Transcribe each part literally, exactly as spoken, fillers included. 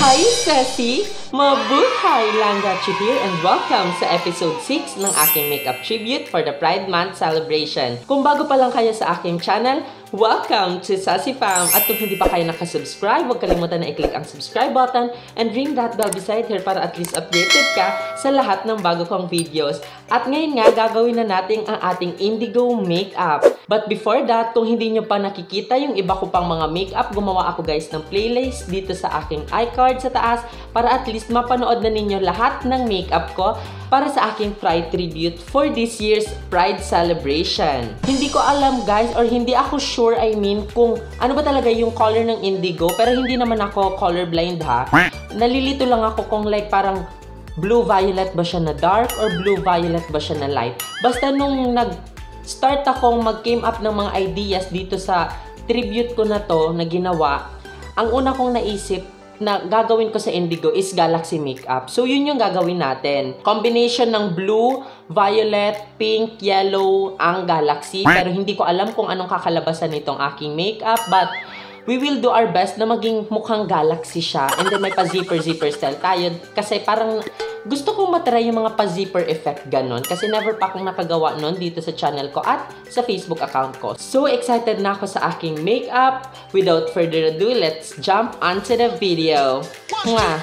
Hai Sassy, mabuhay langga Chibir and welcome sa episode six ng aking makeup tribute for the Pride Month celebration. Kung bago pa lang kayo sa aking channel, welcome to Sassy Fam! At kung hindi pa kayo nakasubscribe, huwag kalimutan na i-click ang subscribe button and ring that bell beside her para at least updated ka sa lahat ng bago kong videos. At ngayon nga, gagawin na natin ang ating indigo makeup. But before that, kung hindi nyo pa nakikita yung iba ko pang mga makeup, gumawa ako guys ng playlist dito sa aking icon sa taas para at least mapanood na ninyo lahat ng makeup ko para sa aking Pride tribute for this year's Pride celebration. Hindi ko alam guys, or hindi ako sure, I mean, kung ano ba talaga yung color ng indigo, pero hindi naman ako colorblind ha. Nalilito lang ako kung like parang blue-violet ba siya na dark or blue-violet ba siya na light. Basta nung nag-start akong mag-came up ng mga ideas dito sa tribute ko na to na ginawa, ang una kong naisip na gagawin ko sa indigo is galaxy makeup. So, yun yung gagawin natin. Combination ng blue, violet, pink, yellow ang galaxy. Pero hindi ko alam kung anong kakalabasan nitong aking makeup. But, we will do our best na maging mukhang galaxy siya. And then, may pa-zipper-zipper style tayo. Kasi parang gusto kong matry yung mga pa-zipper effect ganon. Kasi never pa akong nakagawa nun dito sa channel ko at sa Facebook account ko. So excited na ako sa aking makeup. Without further ado, let's jump onto the video. Mwah!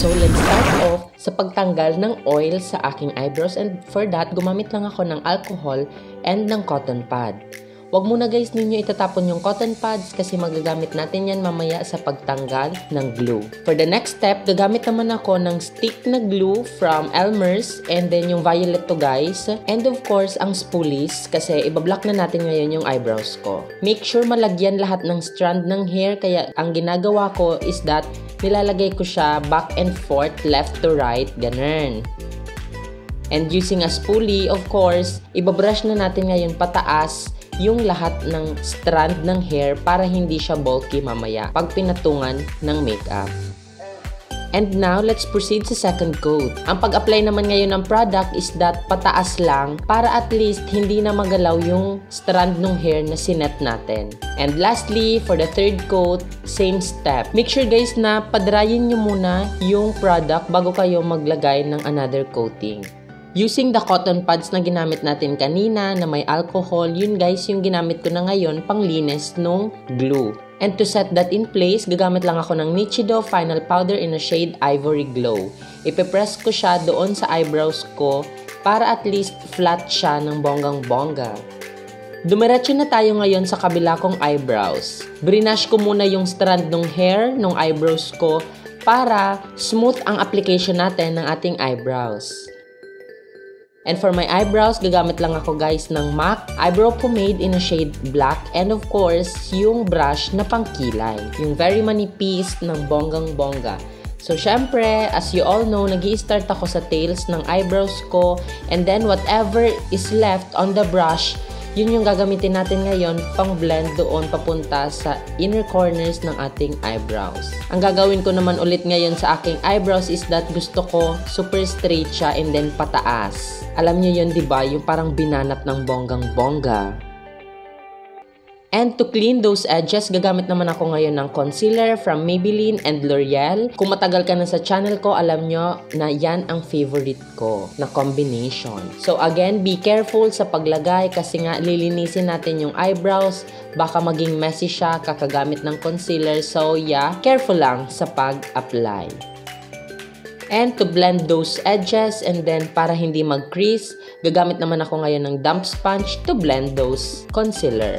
So let's start off sa pagtanggal ng oil sa aking eyebrows. And for that, gumamit lang ako ng alcohol and ng cotton pad. Huwag muna guys ninyo itatapon yung cotton pads kasi magagamit natin yan mamaya sa pagtanggal ng glue. For the next step, gagamit naman ako ng stick na glue from Elmer's and then yung violet to guys. And of course, ang spoolies kasi ibablock na natin ngayon yung eyebrows ko. Make sure malagyan lahat ng strand ng hair kaya ang ginagawa ko is that nilalagay ko siya back and forth, left to right, ganun. And using a spoolie, of course, ibabrush na natin ngayon pataas yung lahat ng strand ng hair para hindi siya bulky mamaya pag pinatungan ng makeup. And now, let's proceed sa second coat. Ang pag-apply naman ngayon ng product is that pataas lang para at least hindi na magalaw yung strand ng hair na sinet natin. And lastly, for the third coat, same step. Make sure guys na padryin nyo muna yung product bago kayo maglagay ng another coating. Using the cotton pads na ginamit natin kanina na may alcohol, yun guys yung ginamit ko na ngayon panglinis nung glue. And to set that in place, gagamit lang ako ng Nichido Final Powder in a shade Ivory Glow. Ipipress ko siya doon sa eyebrows ko para at least flat siya ng bonggang-bongga. Dumiretso na tayo ngayon sa kabila kong eyebrows. Brunash ko muna yung strand ng hair ng eyebrows ko para smooth ang application natin ng ating eyebrows. And for my eyebrows, gagamit lang ako guys ng Mac Eyebrow Pomade in a shade black. And of course, yung brush na pangkilay. Yung very manipis ng bonggang-bongga. So syempre, as you all know, nag-i-start ako sa tails ng eyebrows ko. And then whatever is left on the brush, yun yung gagamitin natin ngayon pang blend doon papunta sa inner corners ng ating eyebrows. Ang gagawin ko naman ulit ngayon sa aking eyebrows is that gusto ko super straight siya and then pataas. Alam nyo yun diba? Yung parang binanat ng bonggang-bongga. And to clean those edges, gagamit naman ako ngayon ng concealer from Maybelline and L'Oreal. Kung matagal ka na sa channel ko, alam nyo na yan ang favorite ko na combination. So again, be careful sa paglagay kasi nga lilinisin natin yung eyebrows. Baka maging messy siya kakagamit ng concealer. So yeah, careful lang sa pag-apply. And to blend those edges and then para hindi mag-crease, gagamit naman ako ngayon ng damp sponge to blend those concealer.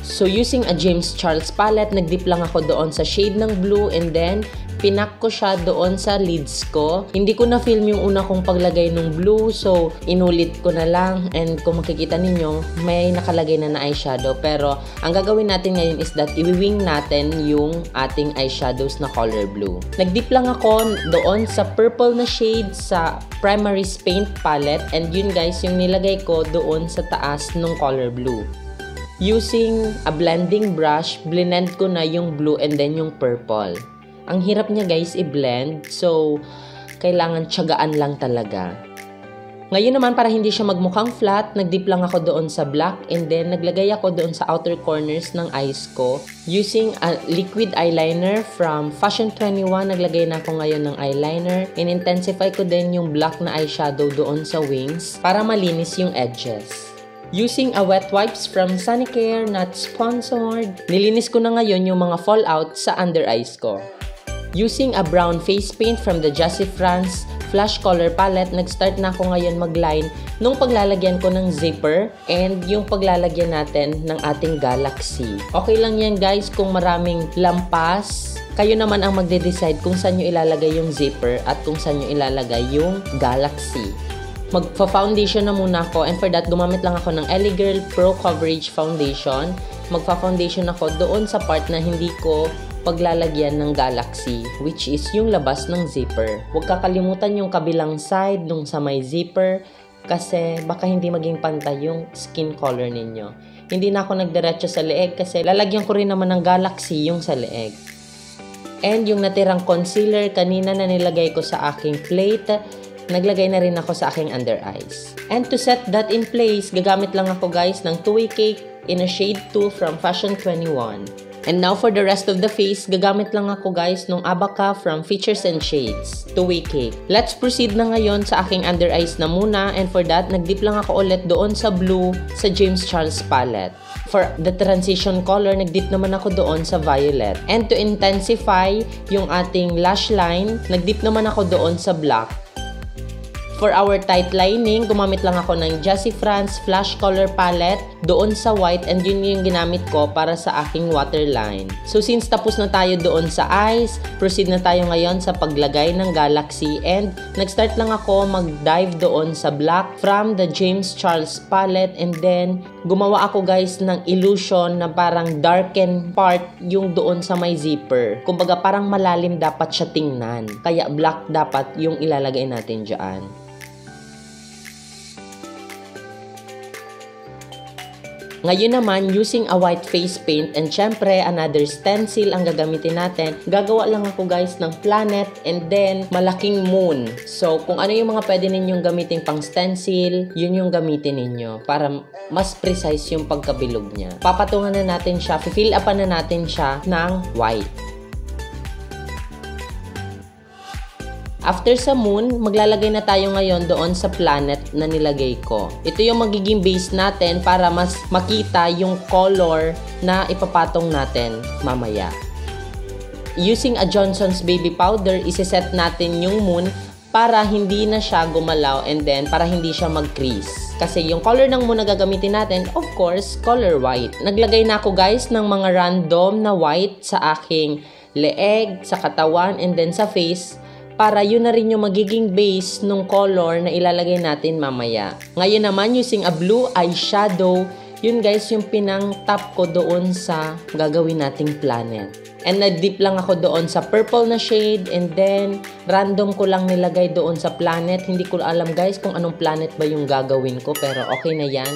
So using a James Charles palette, nag-dip lang ako doon sa shade ng blue and then pinak ko siya doon sa lids ko. Hindi ko na-film yung una kong paglagay ng blue so inulit ko na lang and kung makikita ninyo may nakalagay na na eyeshadow pero ang gagawin natin ngayon is that i-wing natin yung ating eyeshadows na color blue. Nag-dip lang ako doon sa purple na shade sa Primaries Paint palette and yun guys yung nilagay ko doon sa taas ng color blue. Using a blending brush, blend ko na yung blue and then yung purple. Ang hirap niya guys i-blend, so kailangan tiyagaan lang talaga. Ngayon naman, para hindi siya magmukhang flat, nagdip lang ako doon sa black and then naglagay ako doon sa outer corners ng eyes ko using a liquid eyeliner from Fashion twenty-one. Naglagay na ako ngayon ng eyeliner and intensify ko din yung black na eyeshadow doon sa wings para malinis yung edges. Using a wet wipes from Sunnycare, not sponsored, nilinis ko na ngayon yung mga fallout sa under eyes ko. Using a brown face paint from the Jessie France Flash Color Palette, nag-start na ako ngayon mag-line nung paglalagyan ko ng zipper and yung paglalagyan natin ng ating galaxy. Okay lang yan guys kung maraming lampas. Kayo naman ang magde-decide kung saan nyo ilalagay yung zipper at kung saan nyo ilalagay yung galaxy. Magpa-foundation na muna ako, and for that gumamit lang ako ng L A Girl Pro Coverage Foundation. Magpa-foundation ako doon sa part na hindi ko paglalagyan ng galaxy, which is yung labas ng zipper. Huwag kakalimutan yung kabilang side nung sa may zipper kasi baka hindi maging pantay yung skin color ninyo. Hindi na ako nagdiretso sa leeg kasi lalagyan ko rin naman ng galaxy yung sa leeg. And yung natirang concealer kanina na nilagay ko sa aking plate, naglagay na rin ako sa aking under eyes. And to set that in place, gagamit lang ako guys ng two-way cake in a shade two from Fashion twenty-one. And now for the rest of the face, gagamit lang ako guys nung Abaka from Features and Shades, two-way cake. Let's proceed na ngayon sa aking under eyes na muna, and for that, nagdip lang ako ulit doon sa blue sa James Charles palette. For the transition color, nagdip naman ako doon sa violet. And to intensify yung ating lash line, nagdip naman ako doon sa black. For our tight lining, gumamit lang ako ng Jessie France Flash Color Palette doon sa white, and yun yung ginamit ko para sa aking waterline. So since tapos na tayo doon sa eyes, proceed na tayo ngayon sa paglagay ng galaxy, and nag-start lang ako mag-dive doon sa black from the James Charles palette, and then gumawa ako guys ng illusion na parang darken part yung doon sa may zipper. Kumbaga parang malalim dapat siya tingnan, kaya black dapat yung ilalagay natin dyan. Ngayon naman, using a white face paint and syempre another stencil ang gagamitin natin, gagawa lang ako guys ng planet and then malaking moon. So kung ano yung mga pwede ninyong gamitin pang stencil, yun yung gamitin ninyo para mas precise yung pagkabilog niya. Papatungan na natin siya, fill upan na natin siya ng white. After sa moon, maglalagay na tayo ngayon doon sa planet na nilagay ko. Ito yung magiging base natin para mas makita yung color na ipapatong natin mamaya. Using a Johnson's baby powder, iseset natin yung moon para hindi na siya gumalaw and then para hindi siya mag-crease. Kasi yung color ng moon na gagamitin natin, of course, color white. Naglagay na ako guys ng mga random na white sa aking leeg, sa katawan, and then sa face, para yun na rin yung magiging base nung color na ilalagay natin mamaya. Ngayon naman, using a blue eyeshadow, yun guys yung pinang-tap ko doon sa gagawin nating planet. And nag-dip lang ako doon sa purple na shade, and then random ko lang nilagay doon sa planet. Hindi ko alam guys kung anong planet ba yung gagawin ko, pero okay na yan.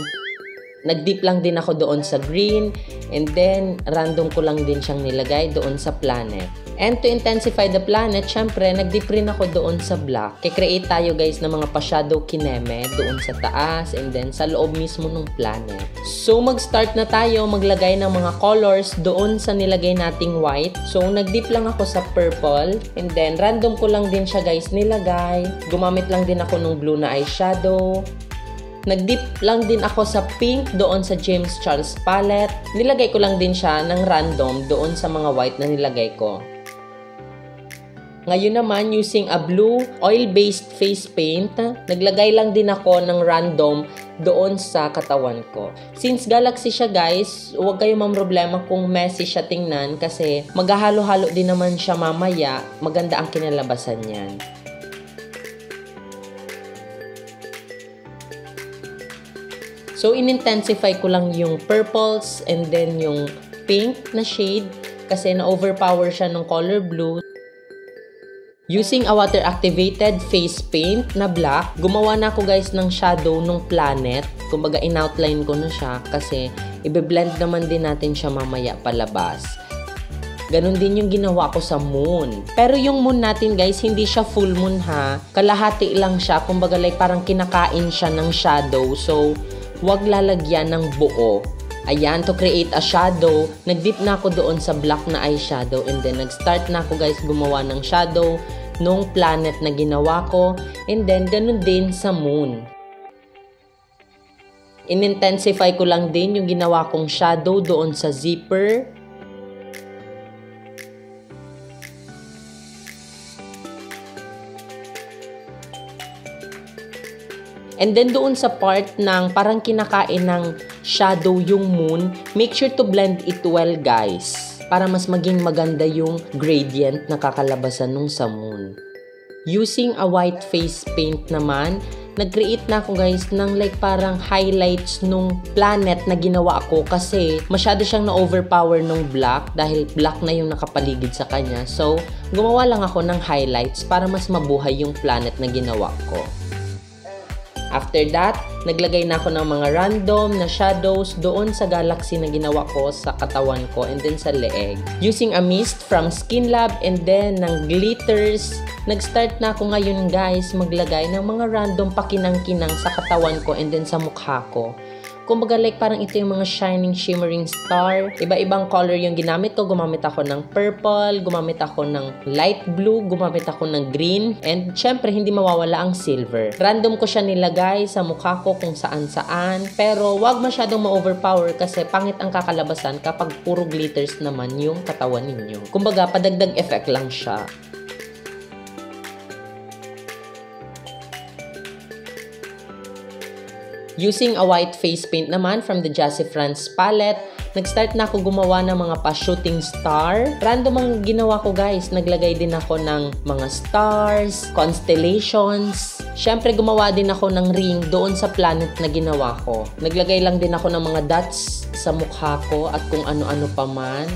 Nag-dip lang din ako doon sa green, and then random ko lang din siyang nilagay doon sa planet. And to intensify the planet, syempre, nag-dip rin ako doon sa black. Kikreate tayo guys ng mga pa-shadow kineme doon sa taas and then sa loob mismo ng planet. So mag-start na tayo maglagay ng mga colors doon sa nilagay nating white. So nag-dip lang ako sa purple and then random ko lang din siya guys nilagay. Gumamit lang din ako ng blue na eyeshadow. Nag-dip lang din ako sa pink doon sa James Charles palette. Nilagay ko lang din siya ng random doon sa mga white na nilagay ko. Ngayon naman, using a blue oil-based face paint, naglagay lang din ako ng random doon sa katawan ko. Since galaxy siya guys, huwag kayong mamroblema kung messy siya tingnan kasi maghahalo-halo din naman siya mamaya. Maganda ang kinalabasan niyan. So, in-intensify ko lang yung purples and then yung pink na shade kasi na-overpower siya ng color blue. Using a water-activated face paint na black, gumawa na ako guys ng shadow ng planet. Kumbaga in-outline ko na siya kasi ibe-blend naman din natin siya mamaya palabas. Ganun din yung ginawa ko sa moon. Pero yung moon natin guys, hindi siya full moon ha. Kalahati lang siya. Kumbaga like parang kinakain siya ng shadow. So, wag lalagyan ng buo. Ayan, to create a shadow, nag-dip na ako doon sa black na eyeshadow. And then, nag-start na ako guys gumawa ng shadow nung planet na ginawa ko. And then, ganun din sa moon. In-intensify ko lang din yung ginawa kong shadow doon sa zipper. And then doon sa part ng parang kinakain ng shadow yung moon, make sure to blend it well guys. Para mas maging maganda yung gradient na kakalabasan nung sa moon. Using a white face paint naman, nag-create na ako guys ng like parang highlights nung planet na ginawa ko. Kasi masyado siyang na-overpower nung black dahil black na yung nakapaligid sa kanya. So gumawa lang ako ng highlights para mas mabuhay yung planet na ginawa ko. After that, naglagay na ako ng mga random na shadows doon sa galaxy na ginawa ko sa katawan ko and then sa leeg. Using a mist from Skin Lab and then ng glitters, nag-start na ako ngayon guys maglagay ng mga random pakinang-kinang sa katawan ko and then sa mukha ko. Kumbaga like parang ito yung mga shining shimmering star. Iba-ibang color yung ginamit ko. Gumamit ako ng purple, gumamit ako ng light blue, gumamit ako ng green, and syempre hindi mawawala ang silver. Random ko siya nilagay sa mukha ko kung saan-saan, pero wag masyadong ma-overpower kasi pangit ang kakalabasan kapag puro glitters naman yung katawan ninyo. Kumbaga padagdag effect lang siya. Using a white face paint naman from the Jessie France palette, nag-start na ako gumawa ng mga pa-shooting star. Random ang ginawa ko guys, naglagay din ako ng mga stars, constellations. Siyempre gumawa din ako ng ring doon sa planet na ginawa ko. Naglagay lang din ako ng mga dots sa mukha ko at kung ano-ano pa man.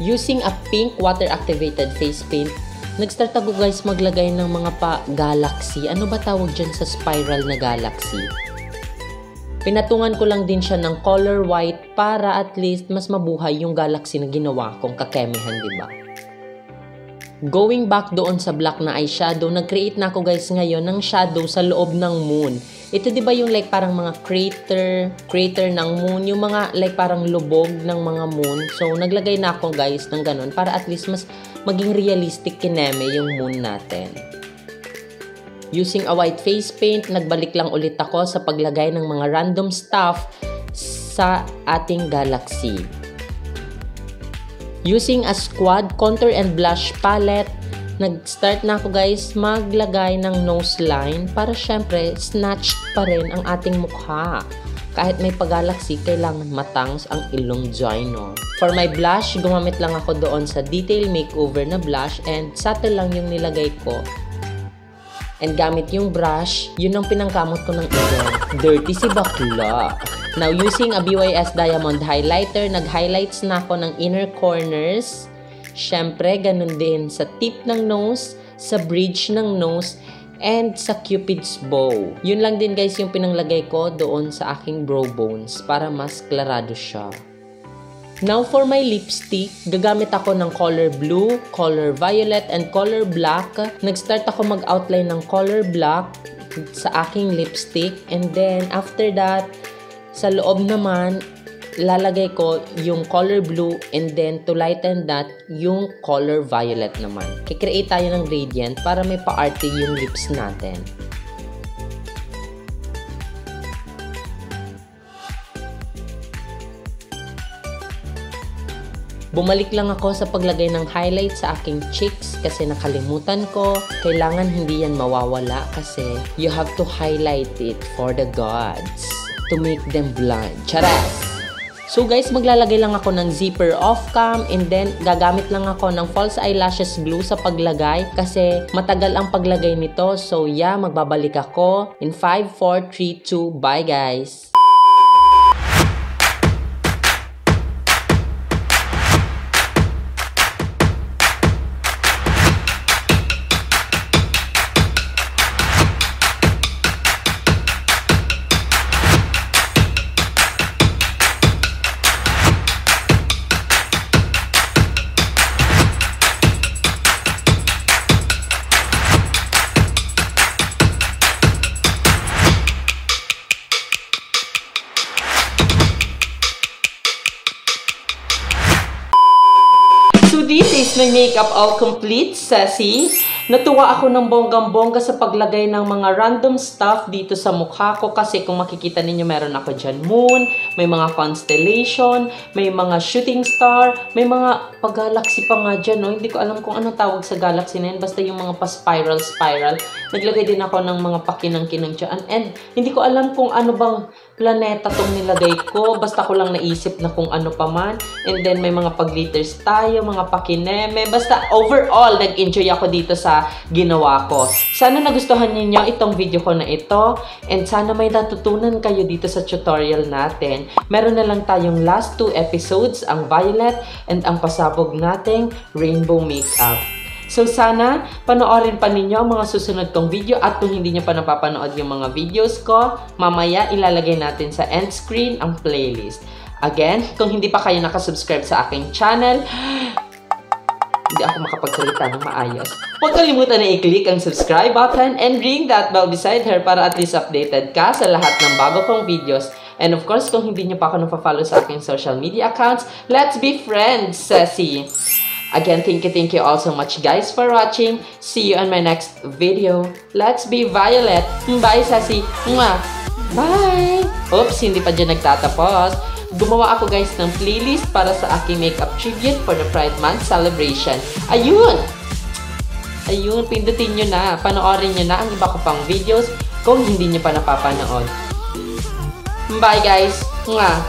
Using a pink water-activated face paint, nag-start ako guys maglagay ng mga pa-galaxy. Ano ba tawag dyan sa spiral na galaxy? Pinatungan ko lang din siya ng color white para at least mas mabuhay yung galaxy na ginawa kong kakemehan, diba? Going back doon sa black na eyeshadow, nag-create na ako guys ngayon ng shadow sa loob ng moon. Ito diba yung like parang mga crater, crater ng moon, yung mga like parang lubog ng mga moon. So naglagay na ako guys ng ganun para at least mas maging realistic kineme yung moon natin. Using a white face paint, nagbalik lang ulit ako sa paglagay ng mga random stuff sa ating galaxy. Using a squad contour and blush palette, nag-start na ako guys maglagay ng nose line para syempre snatched pa rin ang ating mukha. Kahit may pag-galaxy, kailangan matangs ang ilong dino. For my blush, gumamit lang ako doon sa detail makeover na blush and subtle lang yung nilagay ko. And gamit yung brush, yun ang pinangkamot ko ng ilong. Dirty si bakla! Now, using a B Y S diamond highlighter, nag-highlights na ako ng inner corners. Siyempre, ganun din sa tip ng nose, sa bridge ng nose, and sa Cupid's bow. Yun lang din guys yung pinanglagay ko doon sa aking brow bones para mas klarado siya. Now for my lipstick, gagamit ako ng color blue, color violet, and color black. Nag-start ako mag-outline ng color black sa aking lipstick. And then after that, sa loob naman, lalagay ko yung color blue and then to lighten that, yung color violet naman. Kikreate tayo ng gradient para may pa-arte yung lips natin. Bumalik lang ako sa paglagay ng highlight sa aking cheeks kasi nakalimutan ko. Kailangan hindi yan mawawala kasi you have to highlight it for the gods to make them blind. Charas! So guys, maglalagay lang ako ng zipper off-cam and then gagamit lang ako ng false eyelashes glue sa paglagay kasi matagal ang paglagay nito. So yeah, magbabalik ako in five, four, three, two, bye guys! this is my makeup all complete, sassy. Natuwa ako ng bonggang-bongga sa paglagay ng mga random stuff dito sa mukha ko. Kasi kung makikita ninyo, meron ako dyan moon, may mga constellation, may mga shooting star, may mga pag-galaxy pa nga dyan. No? Hindi ko alam kung anong tawag sa galaxy na yun. Basta yung mga pa-spiral-spiral. Naglagay din ako ng mga pakinang-kinang dyan. And hindi ko alam kung ano bang planeta tong nilagay ko. Basta ko lang naisip na kung ano pa man. And then may mga pag-glitters tayo, mga pakineme. Basta overall, nag-enjoy ako dito sa ginawa ko. Sana nagustuhan ninyo itong video ko na ito, and sana may natutunan kayo dito sa tutorial natin. Meron na lang tayong last two episodes, ang violet and ang pasabog nating rainbow makeup. So sana panoorin pa ninyo mga susunod kong video, at kung hindi nyo pa napapanood yung mga videos ko, mamaya ilalagay natin sa end screen ang playlist. Again, kung hindi pa kayo nakasubscribe sa aking channel, hindi ako makapagsalita ng maayos. Huwag kalimutan na i-click ang subscribe button and ring that bell beside her para at least updated ka sa lahat ng bago kong videos. And of course, kung hindi nyo pa ako napafollow sa aking social media accounts, let's be friends, sassy! Again, thank you, thank you all so much guys for watching. See you on my next video. Let's be violet! Bye, sassy! Bye! Oops, hindi pa dyan nagtatapos. Gumawa ako guys ng playlist para sa aking makeup tribute for the Pride Month celebration. Ayun! Ayun, pindutin nyo na. Panoorin nyo na ang iba ko pang videos kung hindi nyo pa napapanood. Bye guys! Nga!